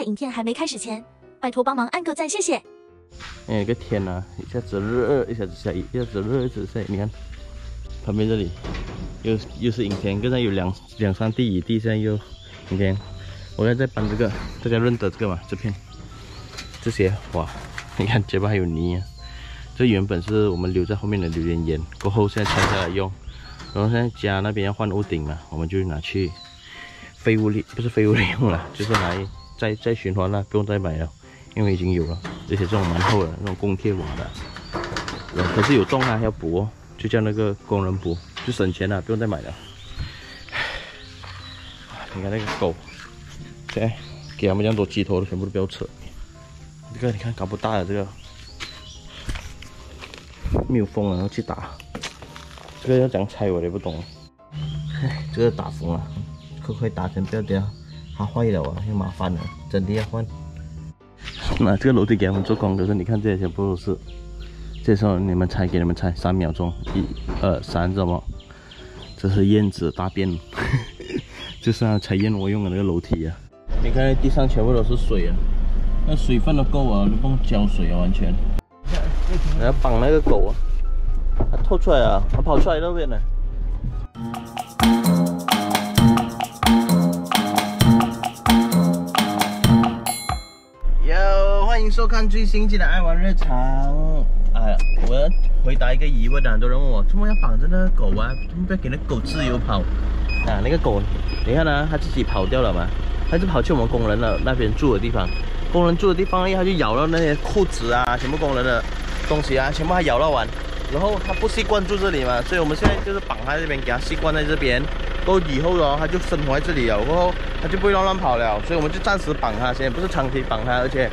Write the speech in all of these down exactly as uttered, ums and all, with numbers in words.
在影片还没开始前，拜托帮忙按个赞，谢谢。哎，个天哪！一下子热，一下子下雨，一下子热，一下子下雨。你看，旁边这里又又是影田，跟上有两两三地雨地，现在又影田。我现在在搬这个，大家认得这个嘛？这片，这些哇，你看结巴还有泥啊。这原本是我们留在后面的榴莲园，过后现在拆下来用。然后现在家那边要换屋顶嘛，我们就拿去废物利不是废物利用了，就是拿再再循环了，不用再买了。 因为已经有了，而且这种蛮厚的那种工铁瓦的，可是有洞啊，要补、哦，就叫那个工人补，就省钱了，不用再买了。你看那个狗，现在给他们这样多鸡头，全部都不要吃。这个你看搞不大的这个，没有风了，然后去打，这个要怎样拆我也不懂。唉，这个打风了，快快打成不要掉，它坏了啊，又麻烦了，真的要换。 那这个楼梯给他们做工的时候，你看这些全部都是，这时候你们猜，给你们猜，三秒钟，一、二、三，知道吗？这是燕子大便，就是啊，采燕窝用的那个楼梯啊。你看地上全部都是水啊，那水分都够啊，不用浇水啊，完全。我要绑那个狗啊，它透出来啊，它跑出来那边了。 欢迎收看最新期的《爱玩日常》。哎，我要回答一个疑问啊，很多人问我，怎么要绑着那个狗啊？怎么不要给那狗自由跑？啊，那个狗，你看啊，它自己跑掉了嘛，它就跑去我们工人的那边住的地方。工人住的地方呢，它就咬到那些裤子啊，全部工人的东西啊，全部它咬到完。然后它不习惯住这里嘛，所以我们现在就是绑它这边，给它习惯在这边。都以后哦，它就生活在这里了，过后它就不会乱乱跑了。所以我们就暂时绑它，现在不是长期绑它，而且。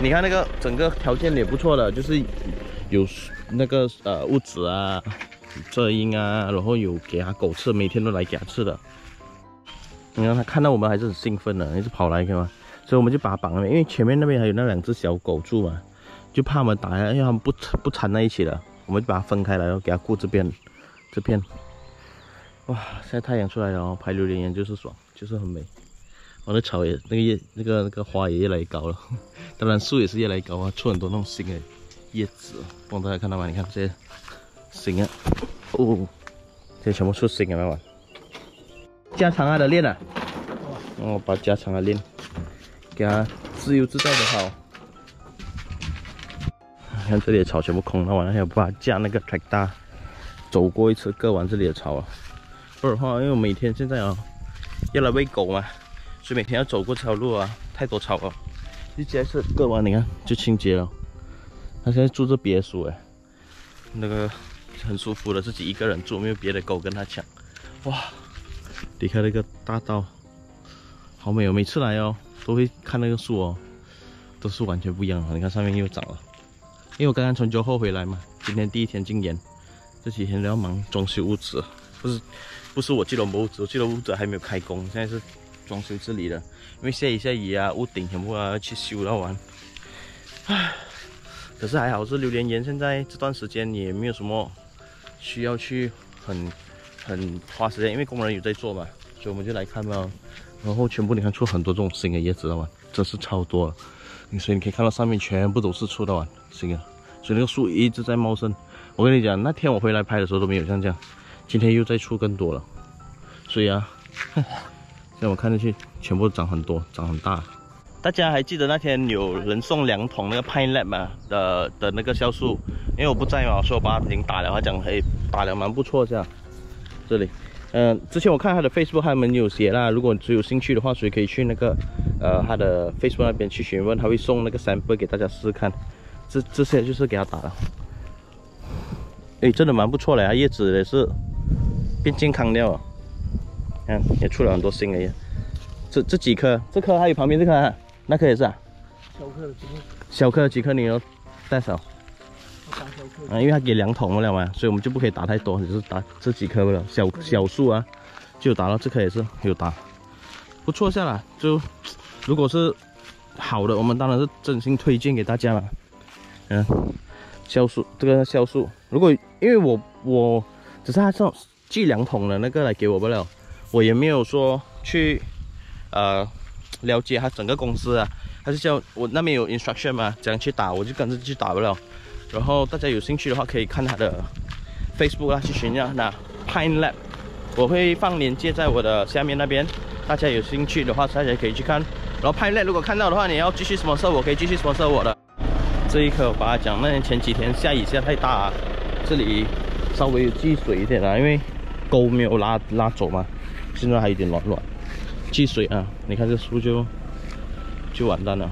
你看那个整个条件也不错的，就是有那个呃屋子啊、遮阴啊，然后有给它狗吃，每天都来给它吃的。你看它看到我们还是很兴奋的，一直跑来看嘛，所以我们就把它绑了，因为前面那边还有那两只小狗住嘛，就怕我们打下，因为它们不不缠在一起了，我们就把它分开来，然后给它顾这边这片。哇，现在太阳出来了，拍榴莲园就是爽，就是很美。 我的草也那个叶那个那个花也越来越高了，当然树也是越来越高啊，出很多那种新的叶子，不知道大家看到吗？你看这些新啊，哦，这全部出新了没有？加长它的链啊，哦，把加长它链，给它自由自在的跑。你看这里的草全部空了，完了还要把它架那个 tractor 走过一次割完这里的草啊，不然的话，因为我每天现在啊要来喂狗嘛。 所以每天要走过这条路啊，太多草了。就这次割完，你看就清洁了。他现在住这别墅哎，那个很舒服的，自己一个人住，没有别的狗跟他抢。哇，离开那个大道，好美哦！每次来哦，都会看那个树哦，都是完全不一样的。你看上面又长了，因为我刚刚从酒后回来嘛，今天第一天进园，这几天都要忙装修屋子，不是不是我去了屋子，我去了屋子还没有开工，现在是。 装修这里的，因为下雨下雨啊，屋顶全部啊去修了完。唉，可是还好是榴莲园，现在这段时间也没有什么需要去很很花时间，因为工人有在做嘛，所以我们就来看嘛。然后全部你看出很多这种新的叶子了嘛，真是超多了。所以你可以看到上面全部都是出的完新的，所以那个树一直在茂盛。我跟你讲，那天我回来拍的时候都没有像这样，今天又再出更多了。所以啊。呵呵 让我看进去，全部长很多，长很大。大家还记得那天有人送两桶那个 Pine Lab 嘛的的那个酵素，因为我不在嘛，所以我把它已经打了。他讲，哎，打了蛮不错这样。这里，嗯、呃，之前我看他的 Facebook 他们有写啦，如果只有兴趣的话，谁可以去那个呃他的 Facebook 那边去询问，他会送那个 sample 给大家试试看。这这些就是给他打了，哎，真的蛮不错的呀，叶子也是变健康掉了。 看，也出了很多新的叶，这这几颗，这颗还有旁边这颗、啊，那颗也是啊。小颗的几颗。小颗的几颗你要带少。啊，因为它给两桶了嘛，所以我们就不可以打太多，只是打这几颗了。小小树啊，就打到这颗也是有打，不错下啦。就如果是好的，我们当然是真心推荐给大家了。嗯，酵素这个酵素，如果因为我我只是他送寄两桶的那个来给我不了。 我也没有说去，呃，了解他整个公司啊，他就叫我那边有 instruction 嘛，怎样去打，我就跟着去打不了。然后大家有兴趣的话，可以看他的 Facebook 啊，去寻找那 Pine Lab， 我会放链接在我的下面那边，大家有兴趣的话，大家可以去看。然后 Pine Lab 如果看到的话，你要继续 sponsor 我，可以继续 sponsor 我的。这一刻我把它讲，那前几天下雨下太大、啊，这里稍微有积水一点啦、啊，因为沟没有拉拉走嘛，现在还有点软软。 积水啊！你看这树就就完蛋了。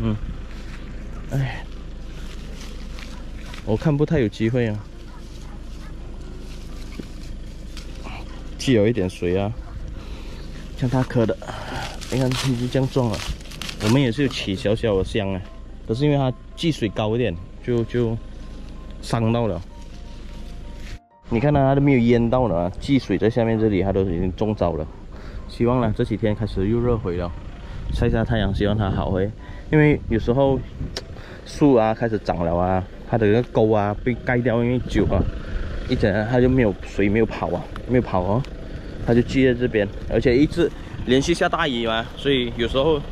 嗯，哎，我看不太有机会啊。既有一点水啊，像它磕的，你看已经这样撞了。我们也是有起小小的香啊，可是因为它积水高一点，就就伤到了。 你看呢、啊，它都没有淹到呢，积水在下面这里，它都已经中招了。希望呢，这几天开始又热回了，晒一下太阳，希望它好回。因为有时候树啊开始长了啊，它的那个沟啊被盖掉，因为久啊，一整它就没有水没有跑啊，没有跑哦，它就聚在这边，而且一直连续下大雨嘛，所以有时候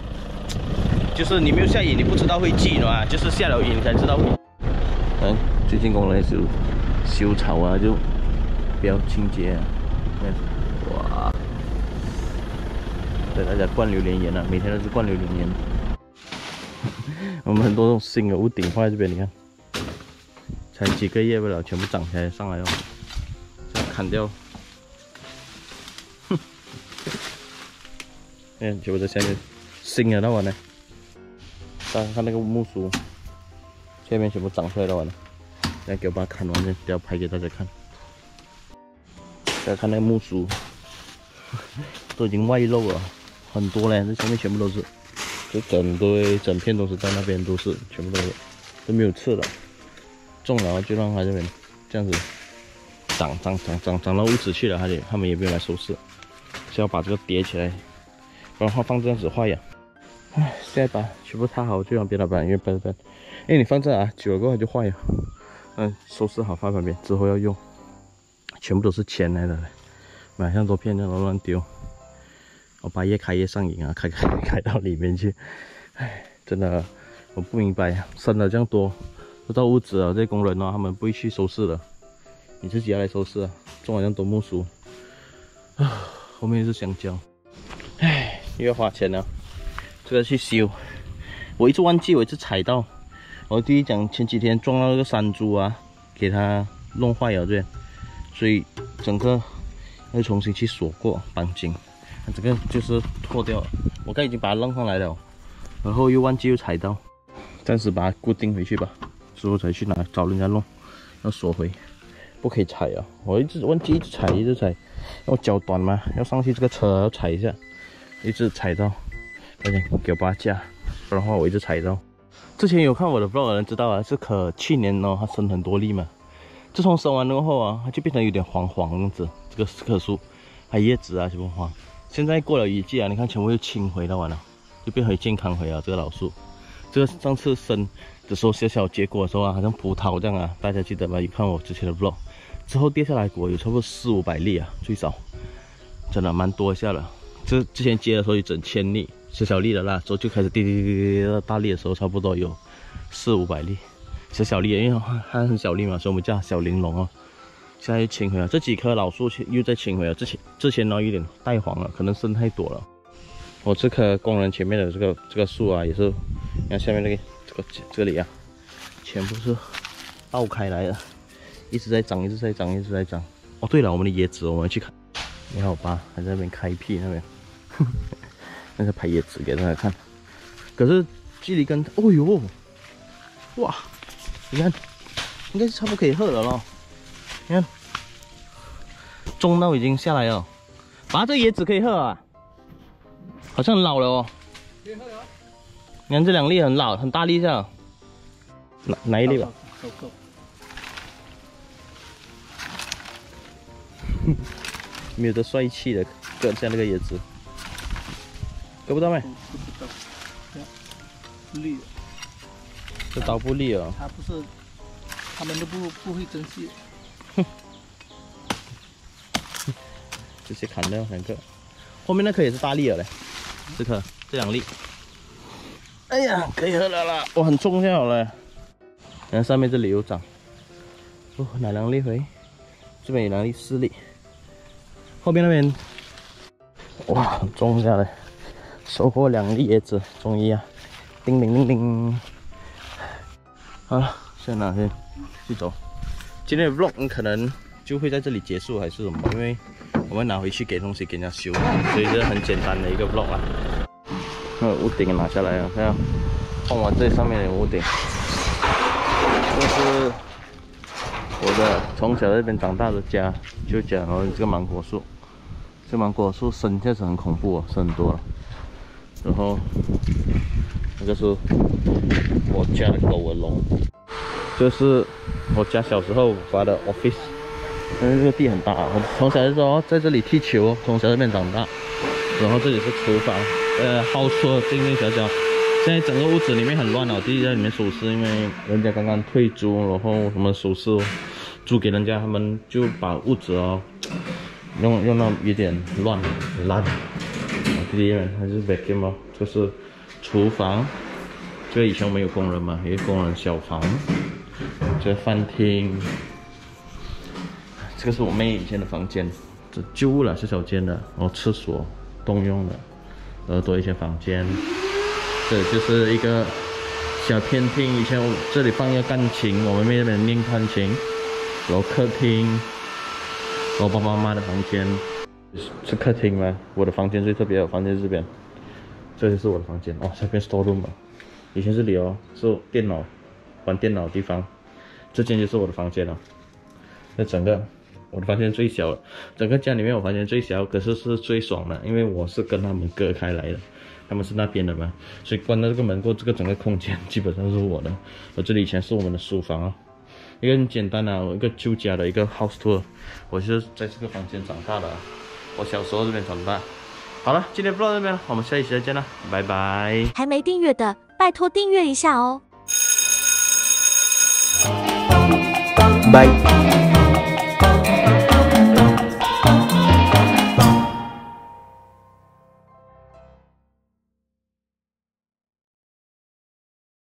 就是你没有下雨，你不知道会积嘛，就是下了雨你才知道会。嗯，最近工人也是。 修草啊，就比较清洁、啊。哇！对大家灌榴莲盐啊，每天都是灌榴莲盐。我们很多种新的屋顶放在这边，你看，才几个月不了，全部长起来上来了，再砍掉。哼！嗯，全部在下面，新的那完了。大家看那个木薯，下面全部长出来了完了。 来给我把它砍完，不要拍给大家看。大家看那木薯都已经外露了，很多嘞，这下面全部都是，就整堆、整片都是在那边，都是全部都是都没有刺了。种了就让它这边这样子长长长长长到屋子去了，它也它们也不用来收拾，是要把这个叠起来，不然话放这样子坏呀。唉，下一把全部插好，就让别老板因为笨笨。哎，你放这啊，久了过后就坏了。 嗯，收拾好放旁边，之后要用。全部都是钱来的，买上多片，然后乱丢。我把越开越上瘾啊，开开开到里面去。唉，真的，我不明白，生了这样多，都到屋子了，这些工人呢、啊，他们不会去收拾的，你自己要来收拾啊。种了这样多木薯，啊，后面是香蕉。唉，又要花钱了，这个去修。我一直忘记，我一直踩到。 我第一讲前几天撞到那个山猪啊，给它弄坏了这边，所以整个要重新去锁过绑紧，整个就是脱掉了。我刚已经把它弄上来了，然后又忘记又踩到，暂时把它固定回去吧，之后才去拿找人家弄，要锁回，不可以踩啊！我一直忘记一直踩一直踩，我脚短嘛，要上去这个车要踩一下，一直踩到，快点给我把它架，不然的话我一直踩到。 之前有看我的 vlog 的人知道啊，这可去年呢、哦，它生很多粒嘛。自从生完了后啊，它就变成有点黄黄样子。这个这棵树，它叶子啊全部黄。现在过了雨季啊，你看全部又青回了完了，就变回健康回了。这个老树，这个上次生的时候小小结果的时候啊，好像葡萄这样啊，大家记得吧？有看我之前的 vlog 之后跌下来果有差不多四五百粒啊，最少，真的蛮多一下了。这之前接的时候有整千粒。 小小粒的啦，之后就开始滴滴滴滴到大粒的时候，差不多有四五百粒，小小粒，因为它很小粒嘛，所以我们叫它小玲珑哦。现在又青回了，这几棵老树又在青回了。之前之前呢有点带黄了，可能生太多了。我这棵工人前面的这个这个树啊，也是，你看下面那个这个这里啊，全部是倒开来的，一直在长，一直在长，一直在长。哦，对了，我们的椰子，我们去看。你看我爸还在那边开辟那边。那个拍椰子给大家看，可是距离跟……哦呦，哇！你看，应该是差不多可以喝了咯。你看，种到已经下来了，拔这椰子可以喝啊，好像很老了哦。可以喝了。你看这两粒很老，很大粒下，哪哪一粒吧？没有这帅气的割下那个椰子。 割不到没？割不到，绿。这刀不利哦。他不是，他们都不不会珍惜。哼。直接砍掉两个，后面那颗也是大力了嘞。这颗这两粒。哎呀，可以喝了啦！哇，很重要了。然后上面这里有长，哦，哪两粒回？这边有两粒，四粒。后边那边，哇，很重要了，收获两粒椰子，终于啊！叮叮叮叮。好了，先拿先去走。今天的 vlog 可能就会在这里结束，还是什么？因为我们拿回去给东西给人家修，所以这很简单的一个 vlog 啊。那屋顶拿下来了，看，放我最上面的屋顶。这是我的从小在这边长大的家，就讲了这个芒果树，这芒果树生确实很恐怖哦，生很多了。然后那个是我家的狗的笼，这是我家小时候发的 office。 因为这个地很大，我从小就说在这里踢球，从小这边长大。然后这里是厨房，呃，好说静静小小。现在整个屋子里面很乱了，我弟弟在里面收拾，因为人家刚刚退租，然后什么收拾租给人家，他们就把屋子哦用用到有点乱烂。我弟弟们还是 vacuum 哦，这是厨房，这个以前没有工人嘛，有工人小房，这饭厅。 这个是我妹以前的房间，这旧屋了，是小间的，然后厕所动用的，然后多一些房间。这里就是一个小偏厅，以前我这里放一个钢琴，我们妹那边练钢琴。然后客厅，然后爸爸妈妈的房间，是客厅吗？我的房间最特别，我房间这边，这就是我的房间哦，下边 store room 吧，以前这里哦是电脑，玩电脑的地方，这间就是我的房间了、哦，这整个。 我的房间最小了，整个家里面我房间最小，可是是最爽的，因为我是跟他们隔开来的，他们是那边的嘛，所以关到这个门过，这个整个空间基本上是我的。我这里以前是我们的书房啊，一个很简单啊，我一个旧家的一个 house tour， 我是在这个房间长大的、啊，我小时候这边长大。好了，今天 vlog 这边，我们下一期再见啦，拜拜。还没订阅的，拜托订阅一下哦。拜。